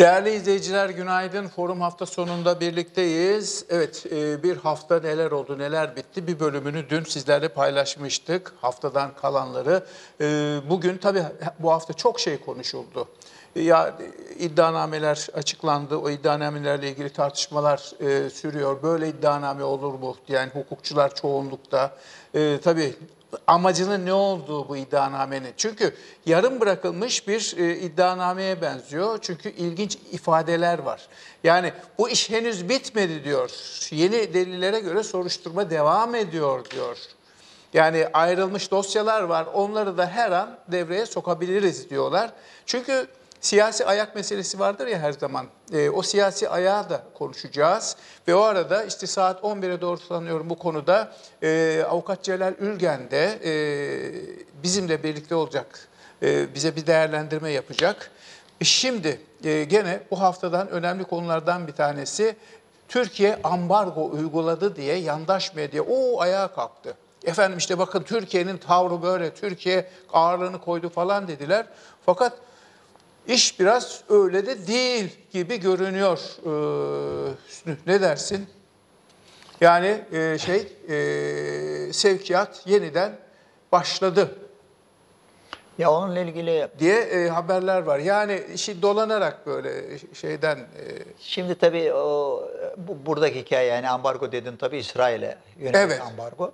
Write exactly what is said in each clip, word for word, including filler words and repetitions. Değerli izleyiciler, günaydın. Forum hafta sonunda birlikteyiz. Evet, bir hafta neler oldu, neler bitti bir bölümünü dün sizlerle paylaşmıştık. Haftadan kalanları. Bugün tabii bu hafta çok şey konuşuldu. Ya iddianameler açıklandı, o iddianamelerle ilgili tartışmalar e, sürüyor. Böyle iddianame olur mu? Yani hukukçular çoğunlukta. E, tabii amacının ne olduğu bu iddianamenin. Çünkü yarım bırakılmış bir e, iddianameye benziyor. Çünkü ilginç ifadeler var. Yani bu iş henüz bitmedi diyor. Yeni delillere göre soruşturma devam ediyor diyor. Yani ayrılmış dosyalar var. Onları da her an devreye sokabiliriz diyorlar. Çünkü siyasi ayak meselesi vardır ya her zaman. E, o siyasi ayağı da konuşacağız. Ve o arada işte saat on bire doğru sanıyorum bu konuda e, avukat Celal Ülgen de e, bizimle birlikte olacak. E, bize bir değerlendirme yapacak. Şimdi e, gene bu haftadan önemli konulardan bir tanesi, Türkiye ambargo uyguladı diye yandaş medya o ayağa kalktı. Efendim işte bakın Türkiye'nin tavrı böyle, Türkiye ağırlığını koydu falan dediler. Fakat İş biraz öyle de değil gibi görünüyor. Ee, ne dersin? Yani e, şey e, sevkiyat yeniden başladı. Ya onunla ilgili diye e, haberler var. Yani işi dolanarak böyle şeyden. E... Şimdi tabii o, bu, buradaki hikaye, yani ambargo dedin tabii İsrail'e yönelik, evet, ambargo.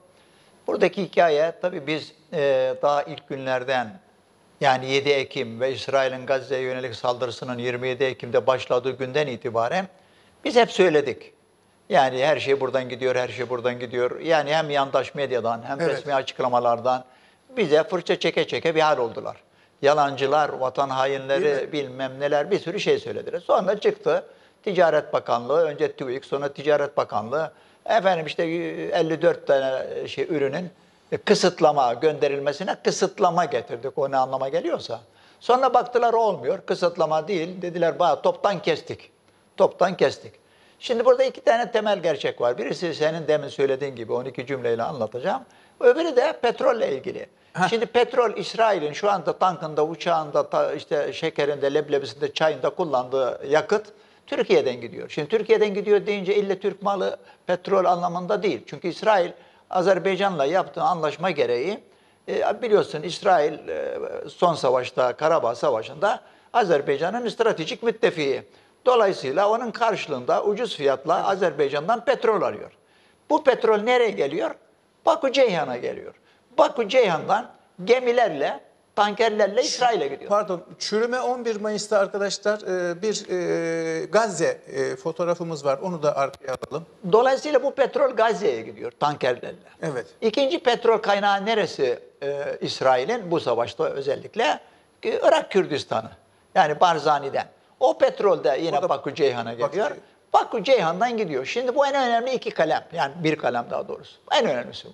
Buradaki hikaye tabii biz e, daha ilk günlerden, yani yedi Ekim ve İsrail'in Gazze'ye yönelik saldırısının yirmi yedi Ekim'de başladığı günden itibaren biz hep söyledik. Yani her şey buradan gidiyor, her şey buradan gidiyor. Yani hem yandaş medyadan hem, evet, resmi açıklamalardan bize fırça çeke çeke bir hal oldular. Yalancılar, vatan hainleri, bilmem neler, bir sürü şey söylediler. Sonra çıktı Ticaret Bakanlığı, önce TÜİK, sonra Ticaret Bakanlığı. Efendim işte elli dört tane şey, ürünün kısıtlama gönderilmesine kısıtlama getirdik, o ne anlama geliyorsa. Sonra baktılar olmuyor, kısıtlama değil, dediler bana toptan kestik, toptan kestik. Şimdi burada iki tane temel gerçek var. Birisi senin demin söylediğin gibi on iki cümleyle anlatacağım. Öbürü de petrolle ilgili. Heh. Şimdi petrol İsrail'in şu anda tankında, uçağında, ta, işte şekerinde, leblebisinde, çayında kullandığı yakıt Türkiye'den gidiyor. Şimdi Türkiye'den gidiyor deyince illa Türk malı petrol anlamında değil. Çünkü İsrail Azerbaycan'la yaptığı anlaşma gereği, biliyorsun İsrail son savaşta, Karabağ Savaşı'nda Azerbaycan'ın stratejik müttefiği. Dolayısıyla onun karşılığında ucuz fiyatla Azerbaycan'dan petrol alıyor. Bu petrol nereye geliyor? Bakü-Ceyhan'a geliyor. Bakü-Ceyhan'dan gemilerle, tankerlerle İsrail'e gidiyor. Pardon, çürüme on bir Mayıs'ta arkadaşlar bir Gazze fotoğrafımız var. Onu da arkaya alalım. Dolayısıyla bu petrol Gazze'ye gidiyor tankerlerle. Evet. İkinci petrol kaynağı neresi İsrail'in bu savaşta özellikle? Irak Kürdistan'ı. Yani Barzani'den. O petrol de yine Bakü-Ceyhan'a geliyor. Bakü-Ceyhan'dan gidiyor. Şimdi bu en önemli iki kalem. Yani bir kalem daha doğrusu. En önemlisi bu.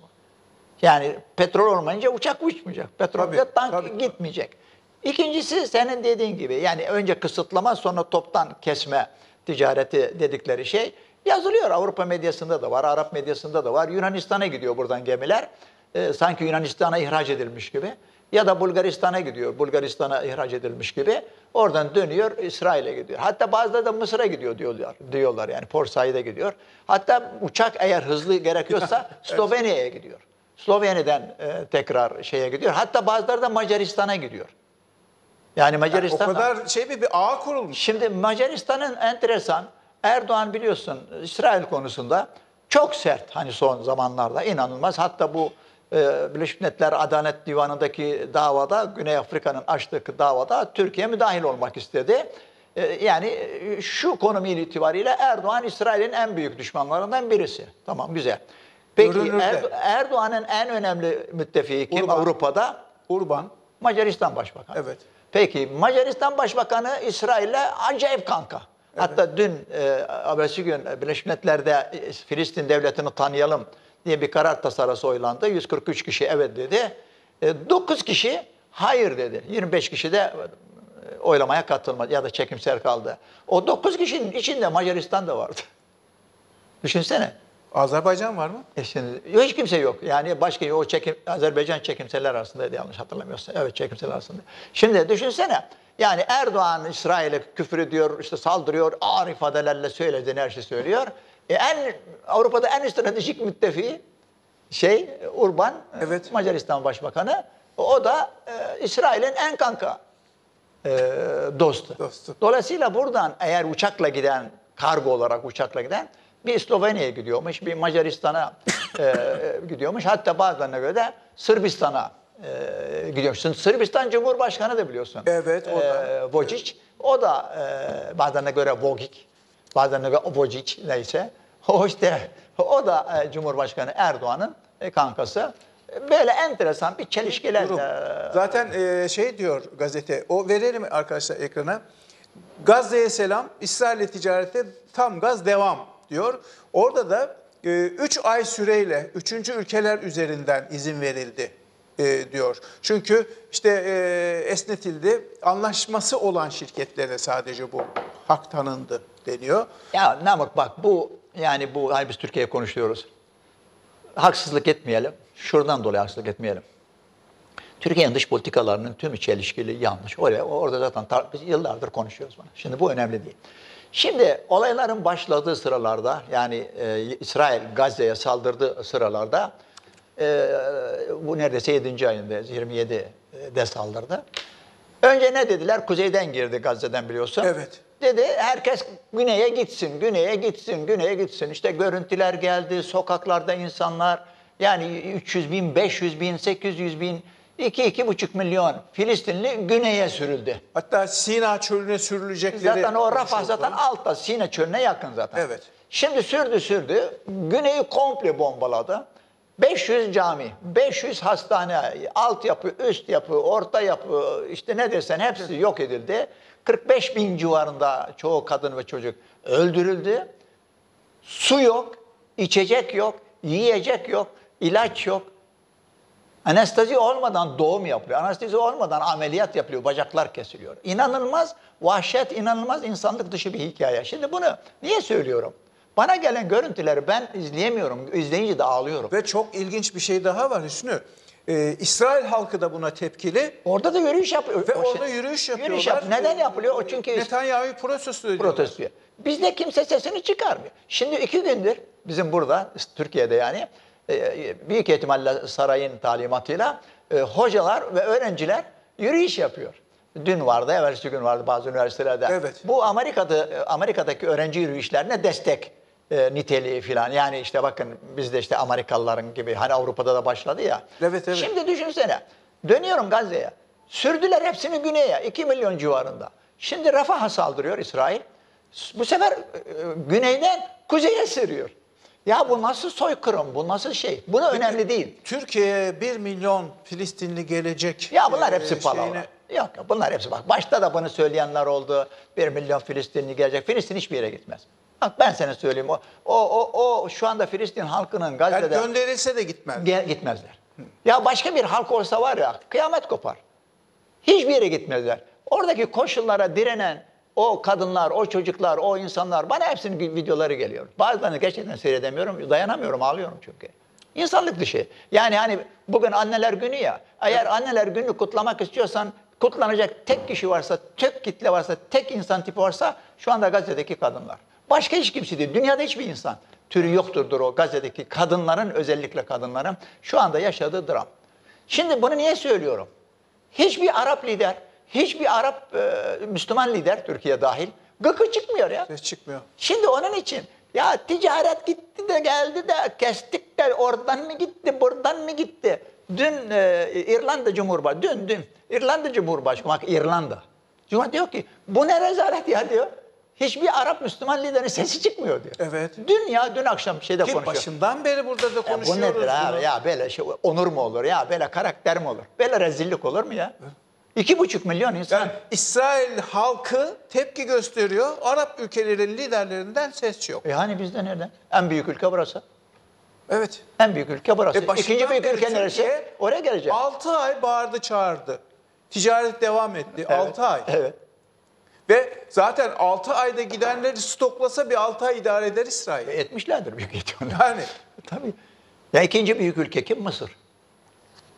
Yani petrol olmayınca uçak uçmayacak. Petrolde tank tabii gitmeyecek. İkincisi senin dediğin gibi, yani önce kısıtlama sonra toptan kesme ticareti dedikleri şey yazılıyor. Avrupa medyasında da var, Arap medyasında da var. Yunanistan'a gidiyor buradan gemiler. Ee, sanki Yunanistan'a ihraç edilmiş gibi. Ya da Bulgaristan'a gidiyor, Bulgaristan'a ihraç edilmiş gibi. Oradan dönüyor, İsrail'e gidiyor. Hatta bazıları da Mısır'a gidiyor diyorlar. Diyorlar yani Porsay'da gidiyor. Hatta uçak eğer hızlı gerekiyorsa Slovenya'ya gidiyor. Slovenya'dan e, tekrar şeye gidiyor. Hatta bazıları da Macaristan'a gidiyor. Yani Macaristan, yani o kadar şey mi, bir ağ kurulmuş. Şimdi Macaristan'ın enteresan, Erdoğan biliyorsun İsrail konusunda çok sert, hani son zamanlarda inanılmaz. Hatta bu e, Birleşmiş Milletler Adalet Divanı'ndaki davada, Güney Afrika'nın açtığı davada Türkiye müdahil olmak istedi. E, yani şu konum itibariyle Erdoğan İsrail'in en büyük düşmanlarından birisi. Tamam, güzel. Peki Erdo- Erdoğan'ın en önemli müttefiği kim Orbán. Avrupa'da? Orbán. Macaristan Başbakanı. Evet. Peki Macaristan Başbakanı İsrail'le acayip kanka. Evet. Hatta dün, e, abesi gün Birleşmiş Milletler'de Filistin devletini tanıyalım diye bir karar tasarısı oylandı. yüz kırk üç kişi evet dedi. E, dokuz kişi hayır dedi. yirmi beş kişi de oylamaya katılmadı ya da çekimser kaldı. O dokuz kişinin içinde Macaristan da vardı. Düşünsene. Azerbaycan var mı? E şimdi, hiç kimse yok. Yani başka o çekim, Azerbaycan çekimseler arasındaydı yanlış hatırlamıyorsam. Evet, çekimseler arasında. Şimdi düşünsene, Yani Erdoğan İsrail'e küfür ediyor, işte saldırıyor, ağır ifadelerle söylediğini her şey söylüyor. E en Avrupa'da en stratejik müttefiği şey Orbán, evet. Macaristan Başbakanı. O da e, İsrail'in en kanka e, dostu. dostu. Dolayısıyla buradan eğer uçakla giden, kargo olarak uçakla giden bir Slovenya'ya gidiyormuş, bir Macaristan'a e, gidiyormuş. Hatta bazılarına göre de Sırbistan'a e, gidiyormuş. Sırbistan Cumhurbaşkanı da biliyorsun. Evet, o da. Vučić. O da e, bazılarına göre Vučić, bazılarına göre Vučić neyse. O işte o da e, Cumhurbaşkanı Erdoğan'ın e, kankası. Böyle enteresan bir çelişkiler. Zaten e, şey diyor gazete, o verelim arkadaşlar ekrana. Gazze'ye selam, İsrail'le ticarete tam gaz devam diyor. Orada da üç e, ay süreyle üçüncü ülkeler üzerinden izin verildi e, diyor. Çünkü işte e, esnetildi, anlaşması olan şirketlere sadece bu hak tanındı deniyor. Ya Namık bak bu yani bu hani biz Türkiye'ye konuşuyoruz. Haksızlık etmeyelim. Şuradan dolayı haksızlık etmeyelim. Türkiye'nin dış politikalarının tümü çelişkili, yanlış. Öyle, orada zaten biz yıllardır konuşuyoruz bunu. Şimdi bu önemli değil. Şimdi olayların başladığı sıralarda, yani e, İsrail Gazze'ye saldırdığı sıralarda, e, bu neredeyse yedinci ayında, yirmi yedide saldırdı. Önce ne dediler? Kuzeyden girdi Gazze'den biliyorsun. Evet. Dedi herkes güneye gitsin, güneye gitsin, güneye gitsin. İşte görüntüler geldi, sokaklarda insanlar, yani üç yüz bin, beş yüz bin, sekiz yüz bin, iki iki buçuk milyon Filistinli güneye sürüldü. Hatta Sina çölüne sürülecekleri. Zaten o Rafah zaten altta, Sina çölüne yakın zaten. Evet. Şimdi sürdü sürdü, güneyi komple bombaladı. beş yüz cami, beş yüz hastane, altyapı, üst yapı, orta yapı, işte ne dersen hepsi yok edildi. kırk beş bin civarında çoğu kadın ve çocuk öldürüldü. Su yok, içecek yok, yiyecek yok, ilaç yok. Anestezi olmadan doğum yapılıyor, anestezi olmadan ameliyat yapılıyor, bacaklar kesiliyor. İnanılmaz vahşet, inanılmaz insanlık dışı bir hikaye. Şimdi bunu niye söylüyorum? Bana gelen görüntüleri ben izleyemiyorum, izleyince de ağlıyorum. Ve çok ilginç bir şey daha var Hüsnü. Ee, İsrail halkı da buna tepkili. Orada da yürüyüş yapıyor. Ve o orada şey, yürüyüş yapıyorlar. Yürüyüş yap Neden yapılıyor? O çünkü Netanyahu'yu protesto ediyor. Protesto. Bizde kimse sesini çıkarmıyor. Şimdi iki gündür bizim burada, Türkiye'de yani, büyük ihtimalle sarayın talimatıyla hocalar ve öğrenciler yürüyüş yapıyor. Dün vardı, evvelsi gün vardı bazı üniversitelerde. Evet. Bu Amerika'da, Amerika'daki öğrenci yürüyüşlerine destek e, niteliği filan. Yani işte bakın bizde işte Amerikalıların gibi hani Avrupa'da da başladı ya. Evet, evet. Şimdi düşünsene, dönüyorum Gazze'ye. Sürdüler hepsini güneye, iki milyon civarında. Şimdi Rafah'a saldırıyor İsrail. Bu sefer e, güneyden kuzeye sürüyor. Ya bu nasıl soykırım, bu nasıl şey? Buna önemli değil. Türkiye'ye bir milyon Filistinli gelecek. Ya bunlar hepsi palavra. Şeyine... Yok bunlar hepsi bak. Başta da bunu söyleyenler oldu. bir milyon Filistinli gelecek. Filistin hiçbir yere gitmez. Bak ben sana söyleyeyim. O o o şu anda Filistin halkının Gazze'de... Yani gönderilse de gitmez. Ge gitmezler. Hı. Ya başka bir halk olsa var ya kıyamet kopar. Hiçbir yere gitmezler. Oradaki koşullara direnen o kadınlar, o çocuklar, o insanlar bana hepsinin videoları geliyor. Bazılarını gerçekten seyredemiyorum. Dayanamıyorum, ağlıyorum çünkü. İnsanlık dışı. Yani hani bugün anneler günü ya. Eğer anneler günü kutlamak istiyorsan kutlanacak tek kişi varsa, tek kitle varsa, tek insan tipi varsa şu anda Gazze'deki kadınlar. Başka hiç kimse değil. Dünyada hiçbir insan türü yokturdur o Gazze'deki kadınların, özellikle kadınların şu anda yaşadığı dram. Şimdi bunu niye söylüyorum? Hiçbir Arap lider, hiçbir Arap e, Müslüman lider Türkiye dahil gıkı çıkmıyor ya. Ses çıkmıyor. Şimdi onun için ya ticaret gitti de geldi de kestik de oradan mı gitti, buradan mı gitti? Dün e, İrlanda Cumhurbaşkanı, dün dün İrlanda Cumhurbaşkanı, bak İrlanda. Cumhurbaşkanı diyor ki bu ne rezalet ya diyor. Hiçbir Arap Müslüman liderin sesi çıkmıyor diyor. Evet. Dün ya dün akşam şeyde konuşuyor. Başından beri burada da konuşuyoruz. Ya bu nedir abi bunu? Ya böyle şey, onur mu olur ya böyle karakter mi olur? Böyle rezillik olur mu ya? İki buçuk milyon insan. Yani İsrail halkı tepki gösteriyor. Arap ülkelerinin liderlerinden ses yok. E hani bizde nereden? En büyük ülke burası. Evet. En büyük ülke burası. E İkinci büyük ülke neresi? Oraya gelecek. altı ay bağırdı çağırdı. Ticaret devam etti. Evet. altı ay. Evet. Ve zaten altı ayda gidenleri stoklasa bir altı ay idare eder İsrail. E etmişlerdir büyük ihtimalle. Yani. Tabii. Ya ikinci büyük ülke kim? Mısır.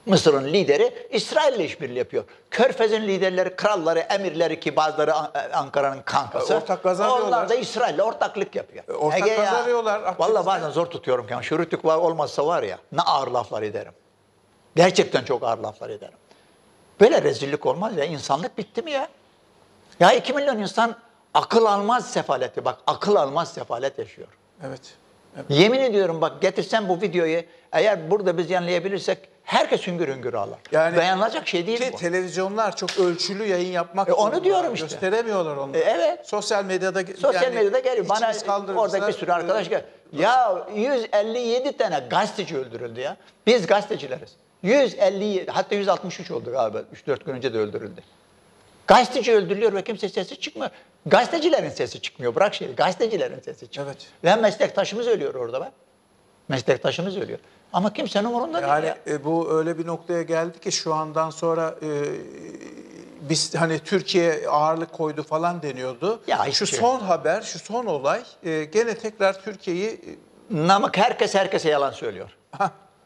Mısır'ın lideri İsrail'le işbirliği yapıyor. Körfez'in liderleri, kralları, emirleri ki bazıları Ankara'nın kankası. Ortak kazanıyorlar. Onlar da İsrail'le ortaklık yapıyor. Ortak Ege kazanıyorlar. Ya, vallahi bazen zor tutuyorum. Yani şu rütük var, olmazsa var ya ne ağır laflar ederim. Gerçekten çok ağır laflar ederim. Böyle rezillik olmaz ya. İnsanlık bitti mi ya? Ya iki milyon insan akıl almaz sefaleti. Bak akıl almaz sefalet yaşıyor. Evet. Evet. Yemin ediyorum bak getirsen bu videoyu eğer burada biz yanlayabilirsek herkes hüngür hüngür ağlar. Yani dayanılacak şey değil ki bu. Televizyonlar çok ölçülü yayın yapmak. E onu diyorum işte. Gösteremiyorlar onları. E evet. Sosyal medyada Sosyal yani medyada geliyor. Bana orada bir sürü arkadaş gel. Ya yüz elli yedi tane gazeteci öldürüldü ya. Biz gazetecileriz. yüz elli yedi hatta yüz altmış üç oldu galiba. üç dört gün önce de öldürüldü. Gazeteci öldürülüyor ve kimse sesi çıkmıyor. Gazetecilerin sesi çıkmıyor. Bırak şeyi. Gazetecilerin sesi çıkmıyor. Evet. Ve meslektaşımız ölüyor orada bak. Meslektaşımız ölüyor. Ama kimsenin umurunda yani, değil. Yani bu öyle bir noktaya geldi ki şu andan sonra e, biz hani Türkiye ağırlık koydu falan deniyordu. Ya şu şey. son haber, şu son olay e, gene tekrar Türkiye'yi... Namık herkes herkese yalan söylüyor.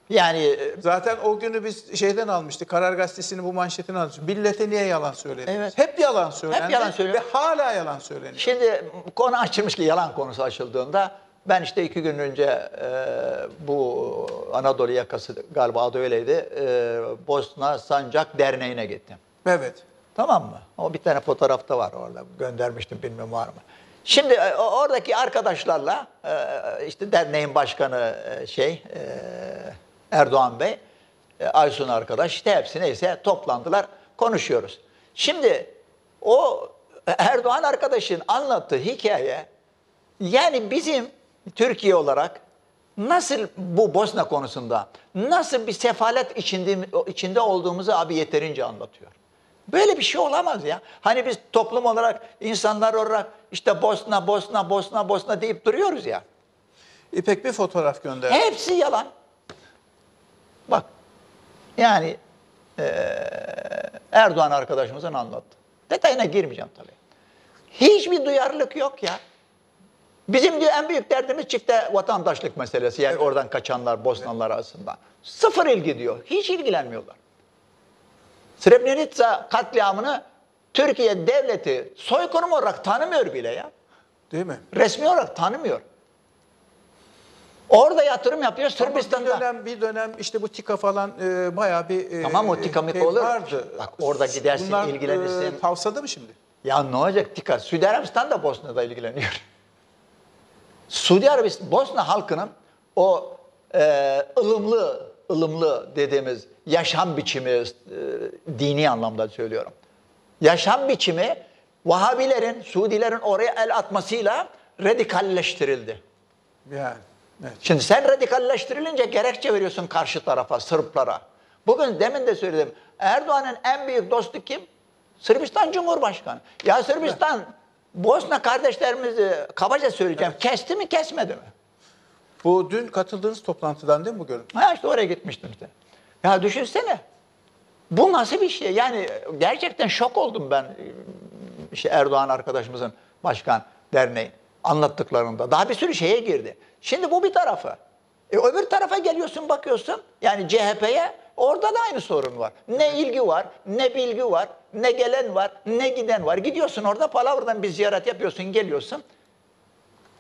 Yani zaten o günü biz şeyden almıştık. Karar Gazetesi'nin bu manşetini almıştık. Millete niye yalan söyledi? Evet. Hep yalan söylendi. Hep yalan söylüyor. Ve hala yalan söyleniyor. Şimdi konu açılmış ki yalan konusu açıldığında ben işte iki gün önce e, bu Anadolu yakası galiba adı öyleydi. E, Bosna Sancak Derneği'ne gittim. Evet. Tamam mı? O bir tane fotoğrafta var orada. Göndermiştim bilmem var mı? Şimdi e, oradaki arkadaşlarla e, işte derneğin başkanı e, şey... E, Erdoğan Bey, Aysun arkadaş, işte hepsi neyse toplandılar, konuşuyoruz. Şimdi o Erdoğan arkadaşın anlattığı hikaye, yani bizim Türkiye olarak nasıl bu Bosna konusunda, nasıl bir sefalet içinde, içinde olduğumuzu abi yeterince anlatıyor. Böyle bir şey olamaz ya. Hani biz toplum olarak, insanlar olarak işte Bosna, Bosna, Bosna, Bosna deyip duruyoruz ya. İpek bir fotoğraf gönderdi. Hepsi yalan. Bak, yani e, Erdoğan arkadaşımızın anlattı. Detayına girmeyeceğim tabii. Hiçbir duyarlılık yok ya. Bizim diyor en büyük derdimiz çifte vatandaşlık meselesi. Yani evet. Oradan kaçanlar, Bosnalılar evet. Arasında. Sıfır ilgi diyor. Hiç ilgilenmiyorlar. Srebrenica katliamını Türkiye devleti soykırım olarak tanımıyor bile ya. Değil mi? Resmi olarak tanımıyor. Orada yatırım yapıyor Sırbistan'da. Bir dönem, bir dönem işte bu Tika falan e, bayağı bir e, tamam o Tika mik olur. Vardı. Bak orada gidersin bunlar, ilgilenirsin. E, tavsada mı şimdi? Ya ne olacak Tika? Suudi Arabistan da Bosna'da ilgileniyor. Suudi Arabistan, Bosna halkının o e, ılımlı, ılımlı dediğimiz yaşam biçimi, e, dini anlamda söylüyorum. Yaşam biçimi Vahabilerin, Suudilerin oraya el atmasıyla radikalleştirildi. Yani. Evet. Şimdi sen radikalleştirilince gerekçe veriyorsun karşı tarafa, Sırplara. Bugün demin de söyledim. Erdoğan'ın en büyük dostu kim? Sırbistan Cumhurbaşkanı. Ya Sırbistan, evet. Bosna kardeşlerimizi kabaca söyleyeceğim. Evet. Kesti mi, kesmedi mi? Bu dün katıldığınız toplantıdan değil mi bu görüntü? Ha işte oraya gitmiştim işte. Ya düşünsene. Bu nasıl bir şey? Yani gerçekten şok oldum ben. İşte Erdoğan arkadaşımızın başkan derneği anlattıklarında. Daha bir sürü şeye girdi. Şimdi bu bir tarafı. E, öbür tarafa geliyorsun bakıyorsun yani C H P'ye orada da aynı sorun var. Ne ilgi var, ne bilgi var, ne gelen var, ne giden var. Gidiyorsun orada palavradan bir ziyaret yapıyorsun geliyorsun.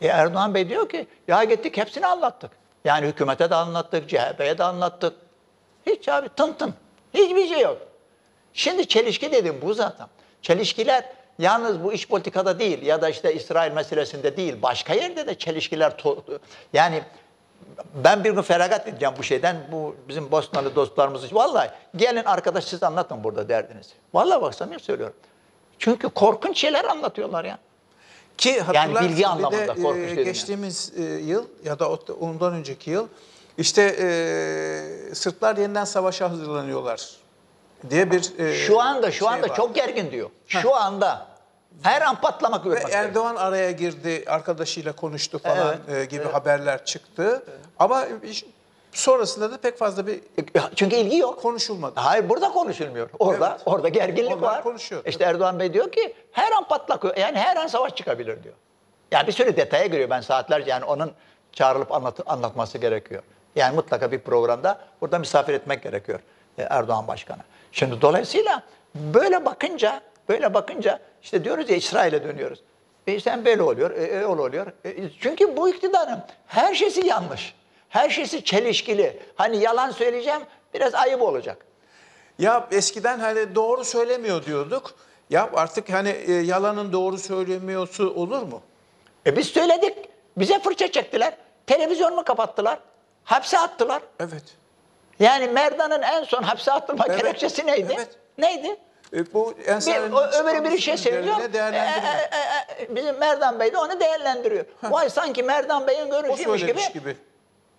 E, Erdoğan Bey diyor ki ya gittik hepsini anlattık. Yani hükümete de anlattık, C H P'ye de anlattık. Hiç abi tın tın. Hiçbir şey yok. Şimdi çelişki dedim bu zaten. Çelişkiler yalnız bu iç politikada değil ya da işte İsrail meselesinde değil. Başka yerde de çelişkiler... Yani ben bir gün feragat edeceğim bu şeyden. Bu bizim Bosnalı dostlarımız... Vallahi gelin arkadaş siz anlatın burada derdinizi. Vallahi bak samimi söylüyorum. Çünkü korkunç şeyler anlatıyorlar ya. Ki yani bilgi anlamında de, korkunç e, geçtiğimiz yani. Yıl ya da ondan önceki yıl işte e, Sırplar yeniden savaşa hazırlanıyorlar. Diye bir e, şu anda şu şey anda var. Çok gergin diyor. Heh. Şu anda her an patlamak ve Erdoğan diyor. Araya girdi, arkadaşıyla konuştu falan evet, e, gibi evet. Haberler çıktı. Evet. Ama sonrasında da pek fazla bir çünkü ilgi yok, konuşulmadı. Hayır, burada konuşulmuyor. Orada evet. Orada gerginlik Onlar var. Konuşuyor. İşte Erdoğan Bey diyor ki her an patlak yani her an savaş çıkabilir diyor. Yani bir sürü detaya giriyor. Ben saatlerce yani onun çağrılıp anlat, anlatması gerekiyor. Yani mutlaka bir programda burada misafir etmek gerekiyor. Erdoğan başkanı. Şimdi dolayısıyla böyle bakınca, böyle bakınca işte diyoruz ya, İsrail'e dönüyoruz. E sen böyle oluyor, öyle oluyor. E, çünkü bu iktidarın her şeysi yanlış. Her şeysi çelişkili. Hani yalan söyleyeceğim, biraz ayıp olacak. Ya eskiden hani doğru söylemiyor diyorduk. Ya artık hani e, yalanın doğru söylemiyorsu olur mu? E biz söyledik. Bize fırça çektiler. Televizyonunu kapattılar. Hapse attılar. Evet. Yani Merdan'ın en son hapse attırma evet. gerekçesi neydi? Evet. Neydi? E, bu bir, o, öbürü bir şey söylüyor. E, e, e, bizim Merdan Bey de onu değerlendiriyor. Heh. Vay, sanki Merdan Bey'in görüşüymüş gibi. gibi.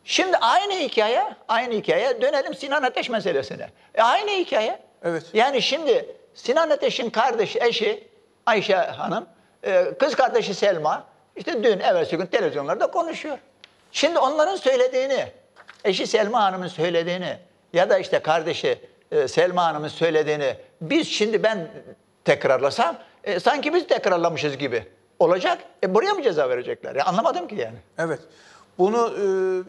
Şimdi aynı hikaye, aynı hikaye. Dönelim Sinan Ateş meselesine. E, aynı hikaye. Evet. Yani şimdi Sinan Ateş'in kardeşi, eşi Ayşe Hanım, e, kız kardeşi Selma, işte dün, evvelsi gün televizyonlarda konuşuyor. Şimdi onların söylediğini, eşi Selma Hanım'ın söylediğini ya da işte kardeşi e, Selma Hanım'ın söylediğini biz şimdi ben tekrarlasam e, sanki biz tekrarlamışız gibi olacak. E, buraya mı ceza verecekler? Ya, anlamadım ki yani. Evet. Bunu e,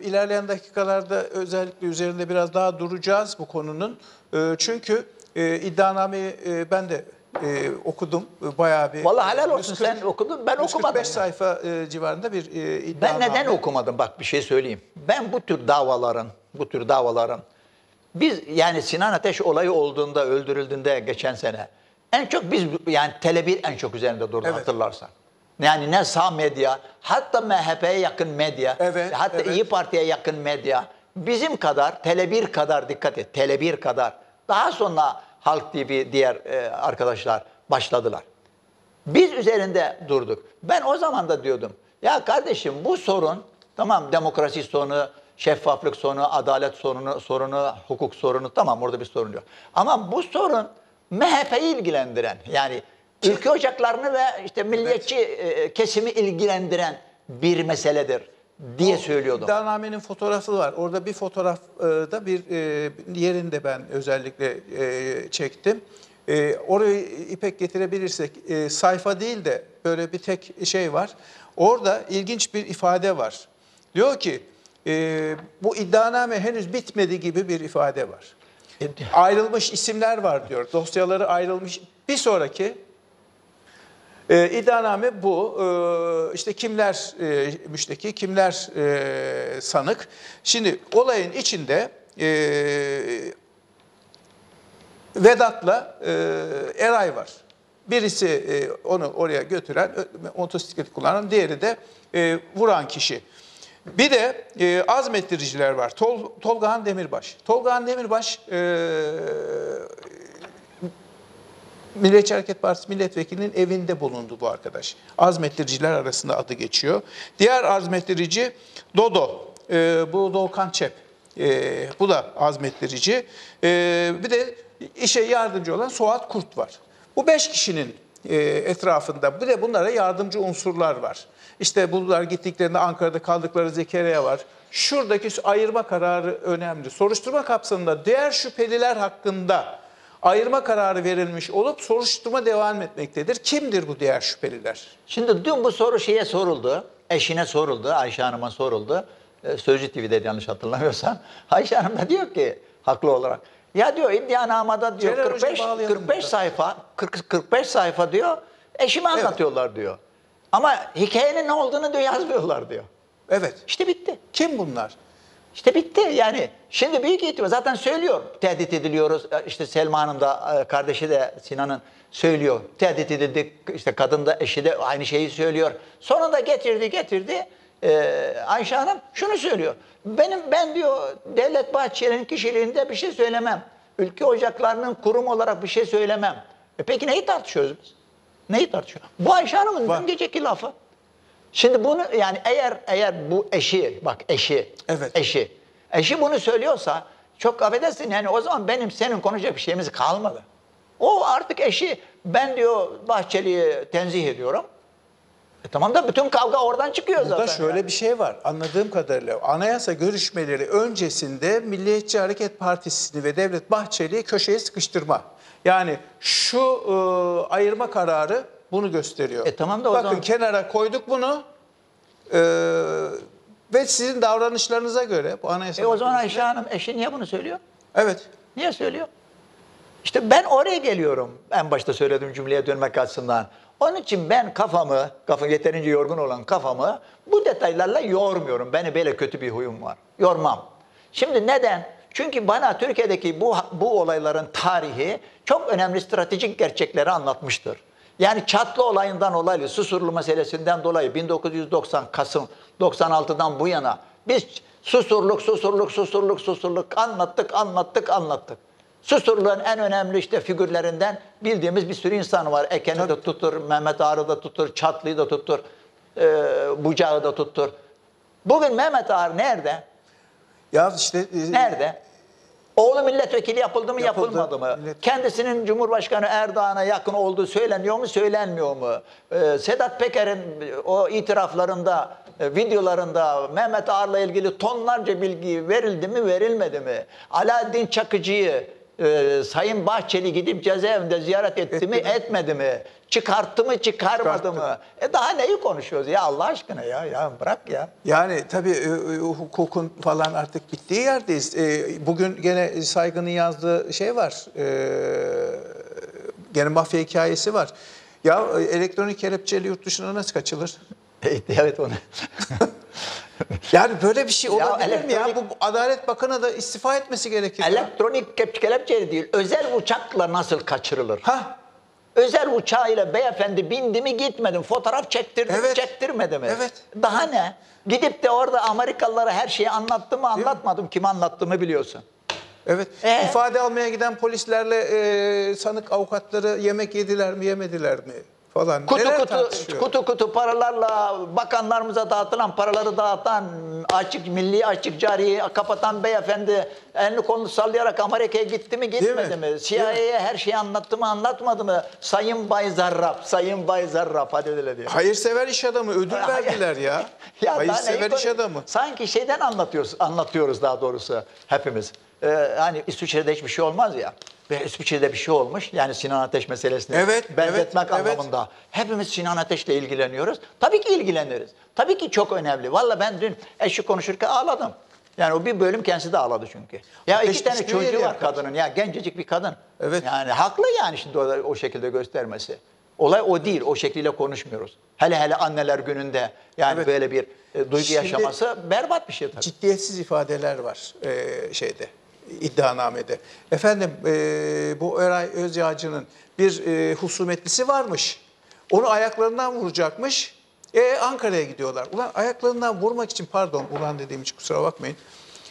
ilerleyen dakikalarda özellikle üzerinde biraz daha duracağız bu konunun. E, çünkü e, iddianameyi e, ben de e, okudum. E, bayağı bir... Vallahi helal olsun, sen okudun, ben okumadım. yüz kırk beş sayfa e, civarında bir e, iddianame. Ben neden okumadım? Bak bir şey söyleyeyim. Ben bu tür davaların, bu tür davaların... Biz yani Sinan Ateş olayı olduğunda, öldürüldüğünde geçen sene... En çok biz, yani Tele bir en çok üzerinde durdu, evet. hatırlarsan. Yani ne sağ medya, hatta M H P'ye yakın medya, evet, hatta evet. İyi Parti'ye yakın medya bizim kadar, Tele bir kadar, dikkat et, Tele bir kadar, daha sonra Halk T V diğer e, arkadaşlar başladılar. Biz üzerinde durduk. Ben o zaman da diyordum, ya kardeşim bu sorun, tamam, demokrasi sorunu, şeffaflık sorunu, adalet sorunu, sorunu, hukuk sorunu, tamam, orada bir sorun yok. Ama bu sorun M H P'yi ilgilendiren, yani ülke ocaklarını ve işte milliyetçi evet. kesimi ilgilendiren bir meseledir diye o söylüyordum. İddianamenin fotoğrafı var. Orada bir fotoğraf da bir yerinde ben özellikle çektim. Orayı ipek getirebilirsek, sayfa değil de böyle bir tek şey var. Orada ilginç bir ifade var. Diyor ki bu iddianame henüz bitmedi gibi bir ifade var. Ayrılmış isimler var diyor. Dosyaları ayrılmış. Bir sonraki... E, iddianame bu. E, işte kimler e, müşteki, kimler e, sanık. Şimdi olayın içinde e, Vedat'la e, Eray var. Birisi e, onu oraya götüren, motosiklet kullanan, diğeri de e, vuran kişi. Bir de e, azmettiriciler var. Tol, Tolgahan Demirbaş. Tolgahan Demirbaş... E, Milliyetçi Hareket Partisi milletvekilinin evinde bulundu bu arkadaş. Azmettiriciler arasında adı geçiyor. Diğer azmettirici Dodo. Ee, bu Doğukan Çep. Ee, bu da azmettirici. Ee, bir de işe yardımcı olan Suat Kurt var. Bu beş kişinin e, etrafında bir de bunlara yardımcı unsurlar var. İşte bunlar gittiklerinde Ankara'da kaldıkları Zekeriya var. Şuradaki ayırma kararı önemli. Soruşturma kapsamında diğer şüpheliler hakkında ayırma kararı verilmiş olup soruşturma devam etmektedir. Kimdir bu diğer şüpheliler? Şimdi dün bu soru şeye soruldu, eşine soruldu, Ayşe Hanım'a soruldu. Sözcü T V'de yanlış hatırlamıyorsam. Ayşe Hanım da diyor ki haklı olarak, ya diyor iddianamada diyor kırk beş, kırk beş sayfa, kırk, kırk beş sayfa diyor, eşime anlatıyorlar evet. diyor. Ama hikayenin ne olduğunu diyor yazmıyorlar diyor. Evet. İşte bitti. Kim bunlar? İşte bitti yani. Şimdi büyük ihtimal zaten söylüyor. Tehdit ediliyoruz. İşte Selma Hanım da, kardeşi de Sinan'ın söylüyor. Tehdit edildik. İşte kadın da, eşi de aynı şeyi söylüyor. Sonunda getirdi getirdi. Ee, Ayşe Hanım şunu söylüyor. Benim ben diyor Devlet Bahçeli'nin kişiliğinde bir şey söylemem. Ülke ocaklarının kurum olarak bir şey söylemem. E peki neyi tartışıyoruz biz? Neyi tartışıyoruz? Bu Ayşe Hanım'ın dün geceki lafı. Şimdi bunu yani eğer eğer bu eşi, bak eşi, evet. eşi, eşi bunu söylüyorsa çok affedersin yani o zaman benim senin konuşacak bir şeyimiz kalmadı. O artık eşi, ben diyor Bahçeli'yi tenzih ediyorum. E tamam da bütün kavga oradan çıkıyor burada zaten. Burada şöyle yani. Bir şey var anladığım kadarıyla. Anayasa görüşmeleri öncesinde Milliyetçi Hareket Partisi'ni ve Devlet Bahçeli'yi köşeye sıkıştırma. Yani şu ıı, ayırma kararı bunu gösteriyor. E, tamam da o bakın zaman... kenara koyduk bunu e, ve sizin davranışlarınıza göre bu anayasa... E, o zaman Ayşe Hanım eşi niye bunu söylüyor? Evet. Niye söylüyor? İşte ben oraya geliyorum. En başta söylediğim cümleye dönmek açısından. Onun için ben kafamı, kafa yeterince yorgun olan kafamı bu detaylarla yormuyorum. Benim böyle kötü bir huyum var. Yormam. Şimdi neden? Çünkü bana Türkiye'deki bu, bu olayların tarihi çok önemli stratejik gerçekleri anlatmıştır. Yani Çatlı olayından dolayı, Susurlu meselesinden dolayı bin dokuz yüz doksan Kasım doksan altıdan bu yana biz Susurluk, Susurluk, Susurluk, Susurluk anlattık, anlattık, anlattık. Susurluğun en önemli işte figürlerinden bildiğimiz bir sürü insan var. Eken'i de tutur, Mehmet Ağar'ı da tutur, Çatlı'yı da tutur, e, Bucağı da tutur. Bugün Mehmet Ağar nerede? Ya işte e, nerede? Oğlu milletvekili yapıldı mı, yapıldı, yapılmadı mı? Millet... Kendisinin Cumhurbaşkanı Erdoğan'a yakın olduğu söyleniyor mu, söylenmiyor mu? Ee, Sedat Peker'in o itiraflarında, e, videolarında Mehmet Ağar'la ilgili tonlarca bilgi verildi mi, verilmedi mi? Alaaddin Çakıcı'yı e, Sayın Bahçeli gidip cezaevinde ziyaret etti, etti mi, mi, etmedi mi? Çıkarttı mı, çıkarmadı Çıkarttı. mı? E daha neyi konuşuyoruz ya Allah aşkına ya, ya bırak ya. Yani tabii e, hukukun falan artık bittiği yerdeyiz. E, bugün gene Saygın'ın yazdığı şey var, e, gene mafya hikayesi var. Ya elektronik kelepçeli yurt dışına nasıl kaçılır? Evet onu. Yani böyle bir şey olabilir ya, mi ya? Bu Adalet Bakanı da istifa etmesi gerekir. Elektronik ya. kelepçeli değil, özel uçakla nasıl kaçırılır? Hah. Özel uçağıyla beyefendi bindi mi gitmedi mi? Fotoğraf çektirdi mi, evet. çektirmedi mi? Evet. Daha ne? Gidip de orada Amerikalılara her şeyi anlattım mı anlatmadım. Kim anlattığımı biliyorsun. Evet. Ee? İfade almaya giden polislerle e, sanık avukatları yemek yediler mi yemediler mi? Falan. Kutu, kutu, kutu kutu paralarla bakanlarımıza dağıtılan paraları dağıtan açık milli açık cariyi kapatan beyefendi elini kolunu sallayarak Amerika'ya gitti mi gitmedi mi? mi? C I A'ya her şeyi anlattı mı anlatmadı mı? Sayın Bay Zarrab, Sayın Bay Zarrab hadi öyle diyor. Hayırsever iş adamı ödül verdiler ya. ya Hayırsever iş adamı. Sanki şeyden anlatıyoruz, anlatıyoruz daha doğrusu hepimiz. Ee, hani İsviçre'de hiçbir şey olmaz ya. Ve İsviçre'de bir şey olmuş. Yani Sinan Ateş meselesini evet, benzetmek evet, anlamında. Evet. Hepimiz Sinan Ateş'le ilgileniyoruz. Tabii ki ilgileniriz. Tabii ki çok önemli. Vallahi ben dün eşi konuşurken ağladım. Yani o bir bölüm kendisi de ağladı çünkü. Ya Ateş iki tane çocuğu var kadının. Ya gencecik bir kadın. Evet. Yani haklı yani şimdi o, o şekilde göstermesi. Olay o değil. O şekliyle konuşmuyoruz. Hele hele anneler gününde yani evet. böyle bir e, duygu şimdi, yaşaması berbat bir şey tabii. Ciddiyetsiz ifadeler var e, şeyde. İddianamede. Efendim e, bu Eray Özyağcı'nın bir e, husumetlisi varmış. Onu ayaklarından vuracakmış. E, Ankara'ya gidiyorlar. Ulan ayaklarından vurmak için pardon ulan dediğim için kusura bakmayın.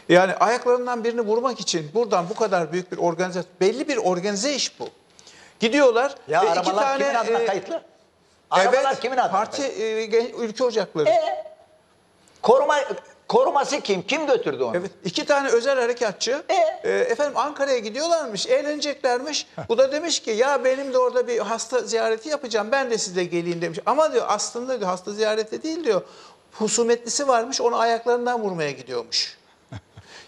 Yani ayaklarından birini vurmak için buradan bu kadar büyük bir organizasyon. Belli bir organize iş bu. Gidiyorlar. Ya arabalar iki tane, kimin adına e, kayıtlı? Arabalar evet, kimin adına parti e, ülke ocakları. E, koruma... Koruması kim? Kim götürdü onu? Evet, iki tane özel harekatçı e? E, efendim Ankara'ya gidiyorlarmış, eğleneceklermiş. Bu da demiş ki ya benim de orada bir hasta ziyareti yapacağım ben de size geleyim demiş. Ama diyor aslında diyor, hasta ziyareti değil diyor. Husumetlisi varmış onu ayaklarından vurmaya gidiyormuş.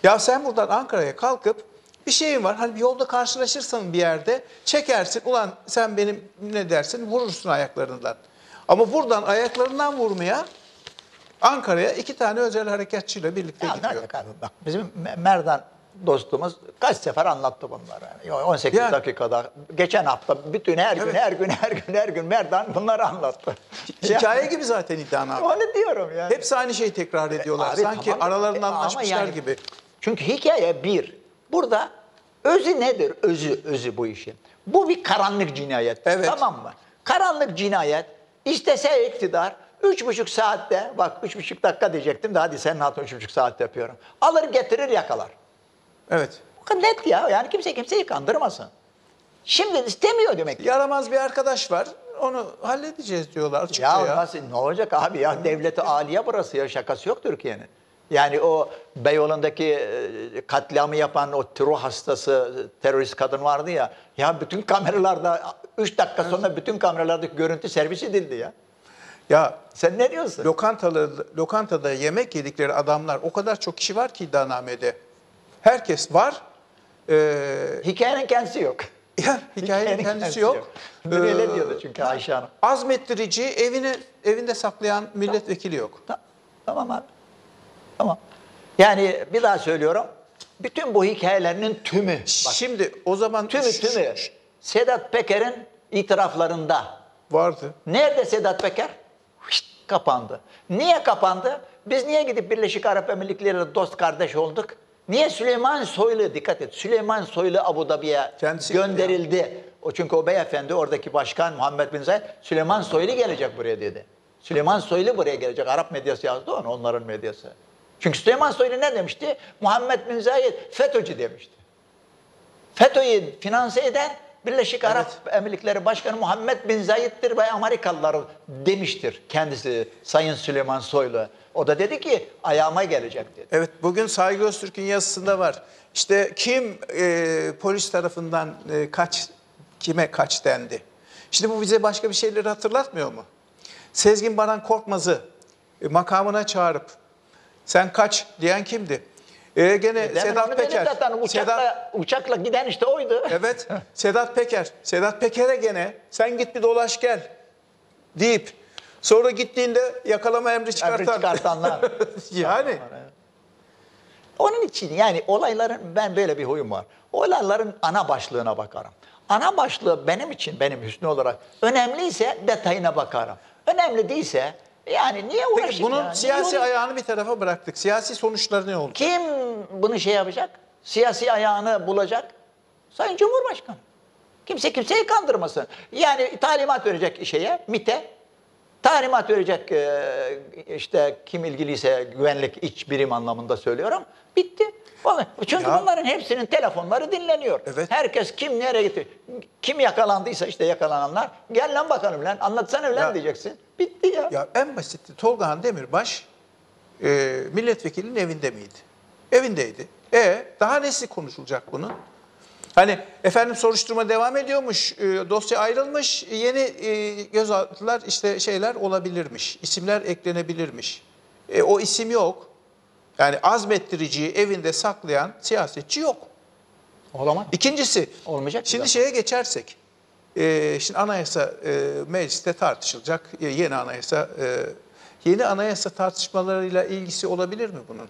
Ya sen buradan Ankara'ya kalkıp bir şeyin var hani bir yolda karşılaşırsan bir yerde çekersin ulan sen benim ne dersin vurursun ayaklarından. Ama buradan ayaklarından vurmaya... Ankara'ya iki tane özel harekatçıyla birlikte ya, gidiyor. Abi, bak bizim Merdan dostumuz kaç sefer anlattı bunları. Yani on sekiz yani, dakikada geçen hafta bütün her evet. gün her gün her gün her gün Merdan bunları anlattı. Hikaye gibi zaten iddianame. Onu diyorum yani. Hepsi aynı şeyi tekrar ediyorlar. Abi, sanki tamam, aralarından anlaşmışlar yani, gibi. Çünkü hikaye bir. Burada özü nedir? Özü özü bu işin. Bu bir karanlık cinayet. Evet. Tamam mı? Karanlık cinayet istese iktidar Üç buçuk saatte, bak üç buçuk dakika diyecektim de hadi senin hatun üç buçuk saat yapıyorum. Alır getirir yakalar. Evet. Net ya yani kimse kimseyi kandırmasın. Şimdi istemiyor demek ki. Yaramaz bir arkadaş var onu halledeceğiz diyorlar. Ya, ya nasıl ne olacak abi ya devleti âliye burası ya şakası yok Türkiye'nin. Yani o Beyoğlu'ndaki katliamı yapan o tiro hastası terörist kadın vardı ya. Ya bütün kameralarda üç dakika sonra bütün kameralardaki görüntü servis edildi ya. Ya sen ne diyorsun? Lokantalı, lokantada yemek yedikleri adamlar o kadar çok kişi var ki iddianamede. Herkes var. Ee, hikayenin kendisi yok. Ya, hikayenin, hikayenin kendisi yok. yok. Öyle ee, diyordu çünkü Ayşe Hanım. Azmettirici evini, evinde saklayan milletvekili yok. Tamam, tamam abi. Tamam. Yani bir daha söylüyorum. Bütün bu hikayelerinin tümü. Bak, şimdi o zaman tümü tümü Sedat Peker'in itiraflarında vardı. Nerede Sedat Peker? Hışt, kapandı. Niye kapandı? Biz niye gidip Birleşik Arap Emirlikleri'yle dost kardeş olduk? Niye Süleyman Soylu, dikkat et, Süleyman Soylu Abu Dhabi'ye gönderildi. Ya. O çünkü o beyefendi, oradaki başkan Muhammed Bin Zayed, Süleyman Soylu gelecek buraya dedi. Süleyman Soylu buraya gelecek. Arap medyası yazdı onu, onların medyası. Çünkü Süleyman Soylu ne demişti? Muhammed Bin Zayed FETÖ'cü demişti. FETÖ'yü finanse eden Birleşik Arap evet. Emirlikleri Başkanı Muhammed Bin Zayed'dir ve Amerikalılar demiştir kendisi Sayın Süleyman Soylu. O da dedi ki ayağıma gelecek dedi. Evet, bugün Saygı Öztürk'ün yazısında var. İşte kim e, polis tarafından e, kaç, kime kaç dendi. Şimdi bu bize başka bir şeyleri hatırlatmıyor mu? Sezgin Baran Korkmaz'ı e, makamına çağırıp sen kaç diyen kimdi? Ee, gene Demin Sedat Peker. Zaten, uçakla, Sedat... uçakla giden işte oydu. Evet. Sedat Peker. Sedat Peker'e gene sen git bir dolaş gel deyip sonra gittiğinde yakalama emri çıkartan. Emri çıkartanlar. Yani. Onun için yani olayların, ben böyle bir huyum var. Olayların ana başlığına bakarım. Ana başlığı benim için, benim Hüsnü olarak önemliyse detayına bakarım. Önemli değilse yani niye uğraşayım? Peki bunun ya? siyasi niye ayağını bir tarafa bıraktık. Siyasi sonuçları ne oldu? Kim bunu şey yapacak? Siyasi ayağını bulacak? Sayın Cumhurbaşkanı. Kimse kimseyi kandırmasın. Yani talimat verecek şeye, MİT'e. Talimat verecek işte kim ilgiliyse güvenlik iç birim anlamında söylüyorum. Bitti. Çünkü ya. bunların hepsinin telefonları dinleniyor. Evet. Herkes kim nereye gitti? Kim yakalandıysa işte yakalananlar. Gel lan bakalım lan anlatsana lan ya. diyeceksin. Bitti ya. Ya en basitti. Tolgahan Demirbaş e, milletvekilinin evinde miydi? Evindeydi. E daha nesi konuşulacak bunun? Hani efendim soruşturma devam ediyormuş, e, dosya ayrılmış, yeni e, gözaltılar işte şeyler olabilirmiş, isimler eklenebilirmiş. E, o isim yok. Yani azmettiriciyi evinde saklayan siyasetçi yok. Olamaz. İkincisi, olmayacak şimdi şeye geçersek, e, şimdi anayasa e, mecliste tartışılacak, e, yeni anayasa, e, yeni anayasa tartışmalarıyla ilgisi olabilir mi bunun?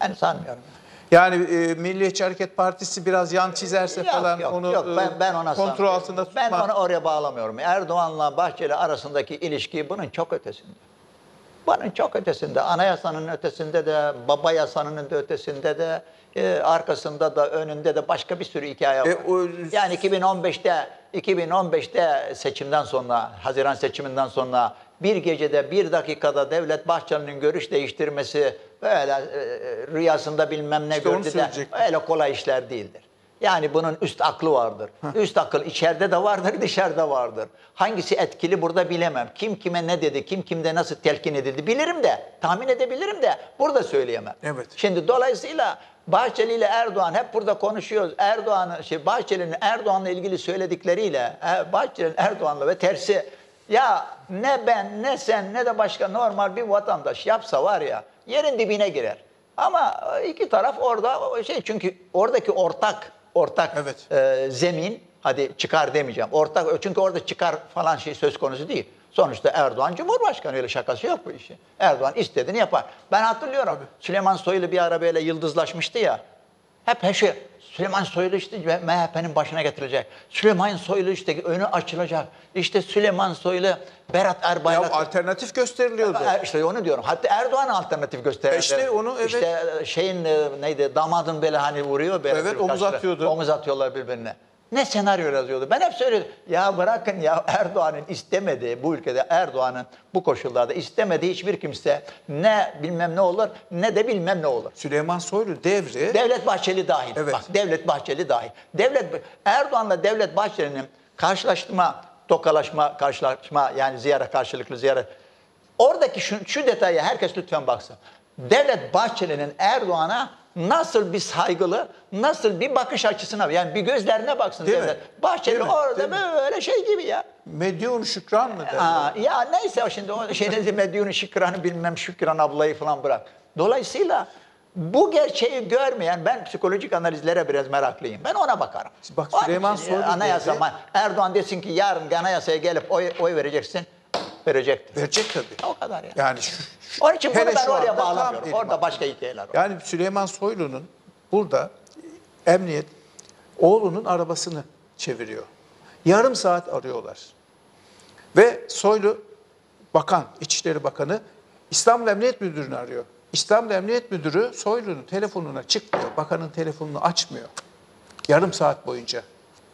Yani sanmıyorum. Yani e, Milliyetçi Hareket Partisi biraz yan çizerse yok, falan yok, onu yok. Ben, ben ona kontrol altında tutma. Ben onu oraya bağlamıyorum. Erdoğan'la Bahçeli arasındaki ilişki bunun çok ötesinde. Bunun çok ötesinde. Anayasanın ötesinde de, baba yasanın da ötesinde de, e, arkasında da, önünde de başka bir sürü hikaye var. E, o... Yani iki bin on beşte iki bin on beşte seçimden sonra, Haziran seçiminden sonra bir gecede, bir dakikada Devlet Bahçeli'nin görüş değiştirmesi böyle e, rüyasında bilmem ne işte gördü de öyle kolay işler değildir. Yani bunun üst aklı vardır. Heh. Üst akıl içeride de vardır, dışarıda vardır. Hangisi etkili burada bilemem. Kim kime ne dedi, kim kimde nasıl telkin edildi bilirim de, tahmin edebilirim de burada söyleyemem. Evet. Şimdi dolayısıyla Bahçeli ile Erdoğan hep burada konuşuyoruz. Erdoğan'ın şey Bahçeli'nin Erdoğan'la ilgili söyledikleriyle, Bahçeli'nin Erdoğan'la ve tersi ya ne ben ne sen ne de başka normal bir vatandaş yapsa var ya yerin dibine girer. Ama iki taraf orada şey çünkü oradaki ortak ortak evet. e, zemin hadi çıkar demeyeceğim. Ortak çünkü orada çıkar falan şey söz konusu değil. Sonuçta Erdoğan Cumhurbaşkanı, öyle şakası yok bu işi. Erdoğan istediğini yapar. Ben hatırlıyorum abi. Süleyman Soylu bir ara böyle yıldızlaşmıştı ya. Hep her şey Süleyman Soylu işte M H P'nin başına getirilecek. Süleyman Soylu işte önü açılacak. İşte Süleyman Soylu, Berat Erbayrak. Ya alternatif gösteriliyordu. İşte onu diyorum. Hatta Erdoğan alternatif gösterdi. İşte onu evet. İşte şeyin neydi damadın böyle hani vuruyor. Böyle evet omuz atıyordu. Omuz atıyorlar birbirine. Ne senaryo yazıyordu. Ben hep söylüyordum. Ya bırakın ya Erdoğan'ın istemediği, bu ülkede Erdoğan'ın bu koşullarda istemediği hiçbir kimse ne bilmem ne olur ne de bilmem ne olur. Süleyman Soylu devri. Devlet Bahçeli dahil. Evet. Bak Devlet Bahçeli dahil. Devlet Erdoğan'la Devlet Bahçeli'nin karşılaşma, tokalaşma, karşılaşma yani ziyaret karşılıklı ziyaret. Oradaki şu, şu detaya herkes lütfen baksın. Devlet Bahçeli'nin Erdoğan'a nasıl bir saygılı, nasıl bir bakış açısına, yani bir gözlerine baksın. Bahçeli orada böyle şey gibi ya. Medyun Şükran mı derler? Aa, ya neyse şimdi o şeyde Medyun Şükran'ı bilmem Şükran ablayı falan bırak. Dolayısıyla bu gerçeği görmeyen, ben psikolojik analizlere biraz meraklıyım. Ben ona bakarım. Bak Süleyman Soylu dedi. Anayasa, Erdoğan desin ki yarın anayasaya gelip oy, oy vereceksin. Verecektir. Verecek tabii. O kadar yani. Yani şu, şu, Onun için bunu ben oraya bağlamıyorum. Orada başka hikayeler var. Yani Süleyman Soylu'nun Burada emniyet oğlunun arabasını çeviriyor. Yarım saat arıyorlar. Ve Soylu Bakan, İçişleri Bakanı İstanbul Emniyet Müdürü'nü arıyor. İstanbul Emniyet Müdürü Soylu'nun telefonuna çıkmıyor. Bakanın telefonunu açmıyor. Yarım saat boyunca.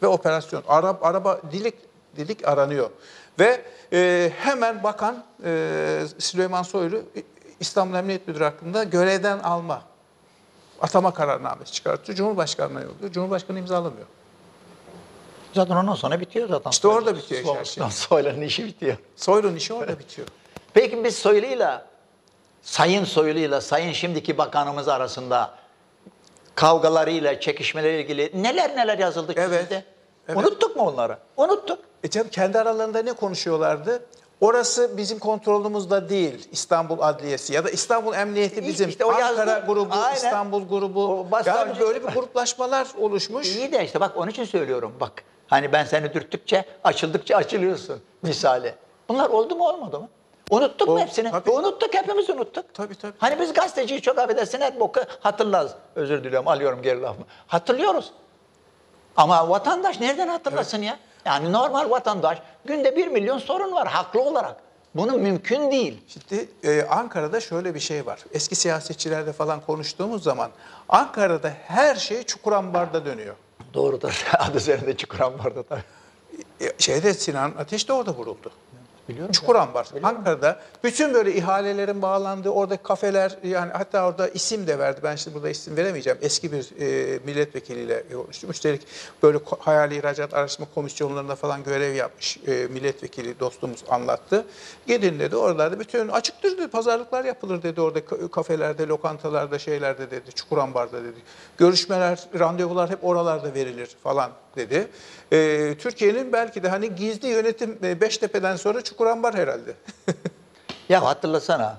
Ve operasyon. Araba, araba dilik dilik aranıyor. Ve e, hemen Bakan e, Süleyman Soylu İstanbul Emniyet Müdürü hakkında görevden alma, atama kararnamesi çıkartıyor. Cumhurbaşkanı'na yolluyor. Cumhurbaşkanı imzalamıyor. Zaten ondan sonra bitiyor zaten. İşte orada bitiyor her şey. Soylu'nun işi bitiyor. Soylu'nun işi orada bitiyor. Peki biz Soylu'yla, Sayın Soylu'yla, Sayın şimdiki bakanımız arasında kavgalarıyla, çekişmeleriyle ilgili neler neler yazıldı ki evet, sizde? Evet. Unuttuk mu onları? Unuttuk. E canım, kendi aralarında ne konuşuyorlardı? Orası bizim kontrolümüzde değil, İstanbul Adliyesi ya da İstanbul Emniyeti bizim. İşte o Ankara yazdı, grubu, aynen. İstanbul grubu. Yani böyle bir gruplaşmalar oluşmuş. İyi de işte bak onun için söylüyorum bak. Hani ben seni dürttükçe, açıldıkça açılıyorsun misali. Bunlar oldu mu olmadı mı? Unuttuk o, mu hepsini? Tabii. Unuttuk, hepimiz unuttuk. Tabii tabii. Hani biz gazeteciyi çok affedersin her boku hatırlarız. Özür diliyorum, alıyorum geri lafımı. Hatırlıyoruz. Ama vatandaş nereden hatırlasın evet. ya? Yani normal vatandaş günde bir milyon sorun var haklı olarak. Bunu mümkün değil. Şimdi e, Ankara'da şöyle bir şey var. Eski siyasetçilerde falan konuştuğumuz zaman Ankara'da her şey Çukurambar'da dönüyor. Doğrudur. Adı üzerinde Çukurambar'da tabii. E, şeyde Sinan Ateş de orada vuruldu. Biliyorum Çukurambar. Ya, Ankara'da bütün böyle ihalelerin bağlandığı oradaki kafeler, yani hatta orada isim de verdi. Ben şimdi burada isim veremeyeceğim. Eski bir e, milletvekiliyle konuştum. Üstelik böyle hayali ihracat araştırma komisyonlarında falan görev yapmış e, milletvekili dostumuz anlattı. Gidin dedi oralarda bütün açıktır dedi. Pazarlıklar yapılır dedi orada kafelerde, lokantalarda, şeylerde dedi. Çukurambar'da dedi. Görüşmeler, randevular hep oralarda verilir falan dedi. E, Türkiye'nin belki de hani gizli yönetim e, Beştepe'den sonra Çukurambar herhalde. Ya hatırlasana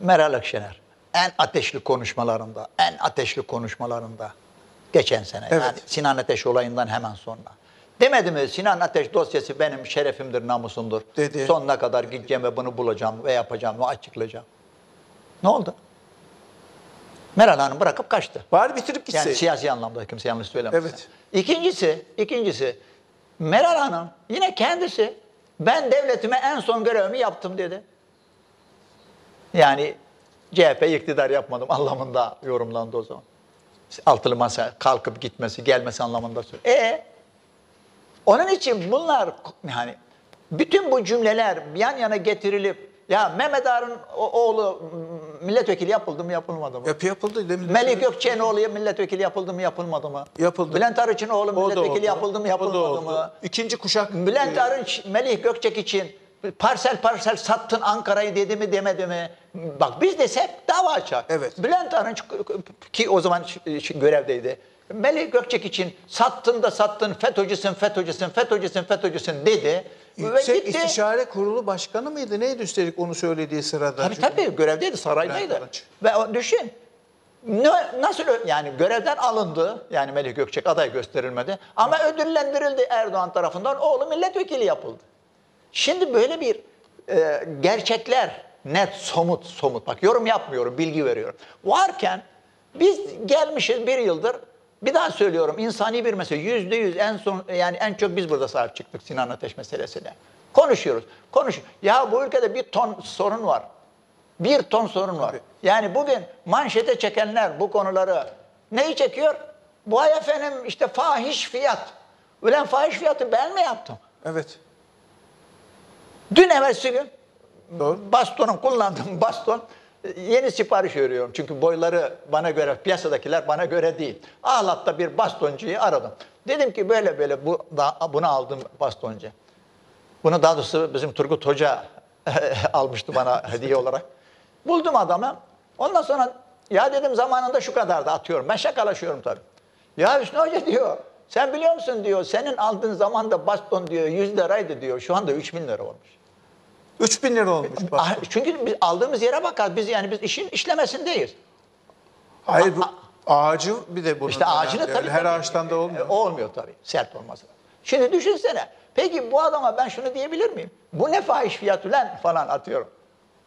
Meral Akşener en ateşli konuşmalarında, en ateşli konuşmalarında geçen sene evet. yani Sinan Ateş olayından hemen sonra. Demedi mi Sinan Ateş dosyası benim şerefimdir, namusumdur. Dedi. Sonuna kadar gideceğim ve bunu bulacağım ve yapacağım ve açıklayacağım. Ne oldu? Meral Hanım bırakıp kaçtı. Bari bitirip gitse. Yani siyasi anlamda kimse yanlış söylemesin. Evet. İkincisi, ikincisi Meral Hanım yine kendisi ben devletime en son görevimi yaptım dedi. Yani C H P iktidar yapmadım anlamında yorumlandı o zaman. Altılı masa kalkıp gitmesi, gelmesi anlamında söylüyor. E onun için bunlar yani bütün bu cümleler yan yana getirilip ya Mehmet Ağar'ın oğlu milletvekili yapıldı mı yapılmadı mı? Yap, yapıldı. Melih Gökçek'in oğlu milletvekili yapıldı mı yapılmadı mı? Yapıldı. Bülent Arınç'ın oğlu milletvekili yapıldı mı yapılmadı mı? İkinci kuşak. Bülent Arınç, Melih Gökçek için parsel parsel sattın Ankara'yı dedi mi demedi mi? Bak biz desek dava açar. Evet. Bülent Arınç ki o zaman görevdeydi. Melih Gökçek için sattın da sattın, FETÖ'cüsün, FETÖ'cüsün, FETÖ'cüsün, FETÖ'cüsün dedi. Yüksek İstişare Kurulu Başkanı mıydı? Neydi üstelik onu söylediği sırada? Tabii tabii görevdeydi, saraydaydı. Ve düşün, nasıl yani görevden alındı, yani Melih Gökçek aday gösterilmedi ama evet. ödüllendirildi Erdoğan tarafından, oğlu milletvekili yapıldı. Şimdi böyle bir e, gerçekler net, somut, somut, bak yorum yapmıyorum, bilgi veriyorum. Varken biz gelmişiz bir yıldır. Bir daha söylüyorum insani bir mesele yüzde yüz en son yani en çok biz burada sahip çıktık Sinan Ateş meselesine. Konuşuyoruz. Konuş. Ya bu ülkede bir ton sorun var. Bir ton sorun var. Tabii. Yani bugün manşete çekenler bu konuları neyi çekiyor? Bu ay efendim işte fahiş fiyat. Ulan fahiş fiyatı ben mi yaptım? Evet. Dün evvelsi gün doğru. Bastonum kullandım baston. Yeni sipariş veriyorum çünkü boyları bana göre, piyasadakiler bana göre değil. Ahlat'ta bir bastoncuyu aradım. Dedim ki böyle böyle bu, da, bunu aldım bastoncu. Bunu daha doğrusu bizim Turgut Hoca almıştı bana hediye olarak. Buldum adamı. Ondan sonra ya dedim zamanında şu kadar da atıyorum. Ben şakalaşıyorum tabii. Ya Hüsnü Hoca diyor sen biliyor musun diyor senin aldığın zaman da baston diyor yüz liraydı diyor. Şu anda üç bin lira olmuş. üç bin lira olmuş. Bak. Çünkü biz aldığımız yere bakar. Biz yani biz işin işlemesindeyiz. Hayır bu ağacı bir de bunun. İşte ağacını tabii. Her ağaçtan da olmuyor. Olmuyor tabii. Sert olması. Şimdi düşünsene. Peki bu adama ben şunu diyebilir miyim? Bu ne fahiş fiyatı lan falan atıyorum.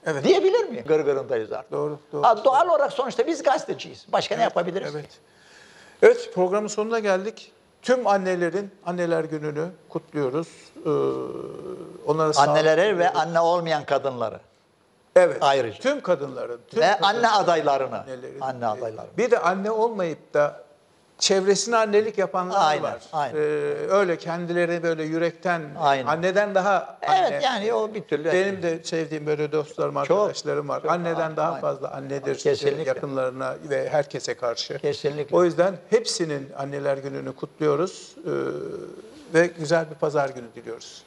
Evet. Diyebilir miyim? Gırgırındayız artık. Doğru, doğru. Ha, doğal olarak sonuçta biz gazeteciyiz. Başka evet, ne yapabiliriz? Evet. Evet, programın sonuna geldik. Tüm annelerin Anneler Günü'nü kutluyoruz. Ee, onlara anneleri ve anne olmayan kadınları. Evet. Ayrıca. Tüm kadınların. Tüm ve kadınların, anne adaylarını. Annelerin, anne adayları. Bir de anne olmayıp da çevresine annelik yapanlar aynen, var. Aynen. Ee, öyle kendileri böyle yürekten, aynen, anneden daha anne. Evet yani o bir türlü. Benim yani de sevdiğim böyle dostlarım, arkadaşlarım çok, var. Çok, anneden aynen, daha fazla annedir. Kesinlikle. Yakınlarına ve herkese karşı. Kesinlikle. O yüzden hepsinin Anneler Günü'nü kutluyoruz. Ee, ve güzel bir pazar günü diliyoruz.